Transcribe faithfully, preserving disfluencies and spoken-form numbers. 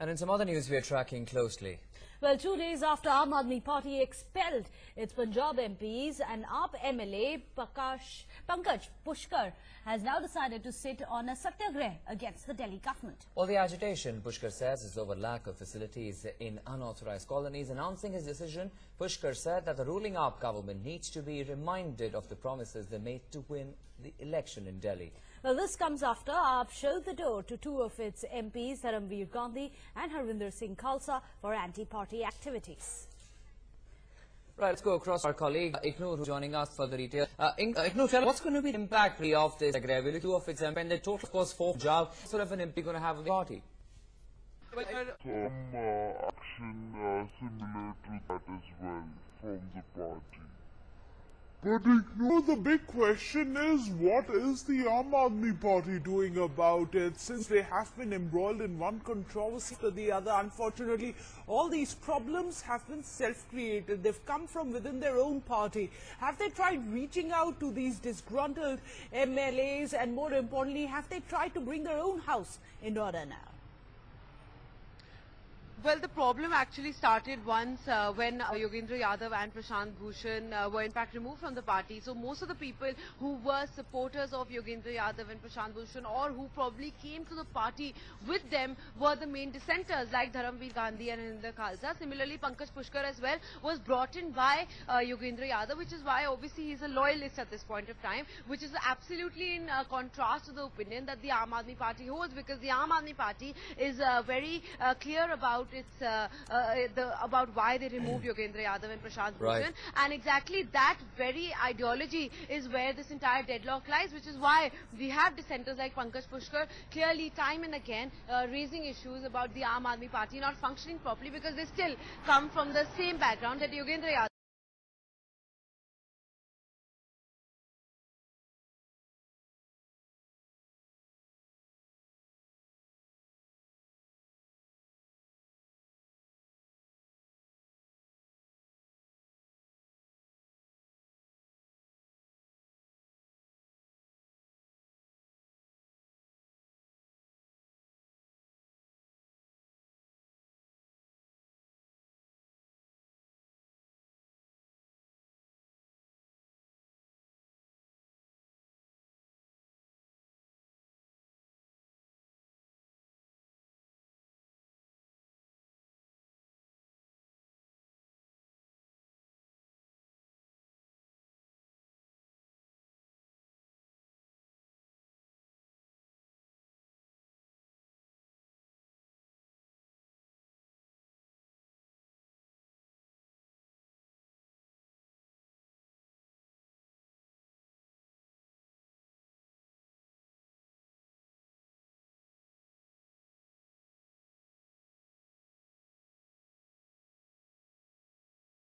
And in some other news, we are tracking closely. Well, two days after Aam Aadmi Party expelled its Punjab M Ps, and A A P M L A Pankaj Pushkar has now decided to sit on a satyagrah against the Delhi government. Well, the agitation, Pushkar says, is over lack of facilities in unauthorized colonies. Announcing his decision, Pushkar said that the ruling A A P government needs to be reminded of the promises they made to win the election in Delhi. Well, this comes after A A P showed the door to two of its M Ps, Dharamveer Gandhi and Harvinder Singh Khalsa, for anti-party activities. Right, let's go across our colleague uh, Ikno, who's joining us for the details. Uh, Ikno, tell us what's going to be the impact really of this agreement? Will two of its M Ps, and the total, of course, four jobs, sort of an M P going to have a party? Some uh, action uh, similar to that as well from the party. But you know, the big question is, what is the Aam Aadmi Party doing about it, since they have been embroiled in one controversy to the other? Unfortunately, all these problems have been self-created. They've come from within their own party. Have they tried reaching out to these disgruntled M L As, and more importantly, have they tried to bring their own house in order now? Well, the problem actually started once uh, when uh, Yogendra Yadav and Prashant Bhushan uh, were in fact removed from the party. So most of the people who were supporters of Yogendra Yadav and Prashant Bhushan, or who probably came to the party with them, were the main dissenters, like Dharamveer Gandhi and Indra Khalsa. Similarly, Pankaj Pushkar as well was brought in by uh, Yogendra Yadav, which is why obviously he's a loyalist at this point of time, which is absolutely in uh, contrast to the opinion that the Aam Aadmi Party holds, because the Aam Aadmi Party is uh, very uh, clear about It's uh, uh, the, about why they removed Yogendra Yadav and Prashant Bhushan, right. And exactly that very ideology is where this entire deadlock lies, which is why we have dissenters like Pankaj Pushkar clearly time and again uh, raising issues about the Aam Aadmi Party not functioning properly, because they still come from the same background that Yogendra Yadav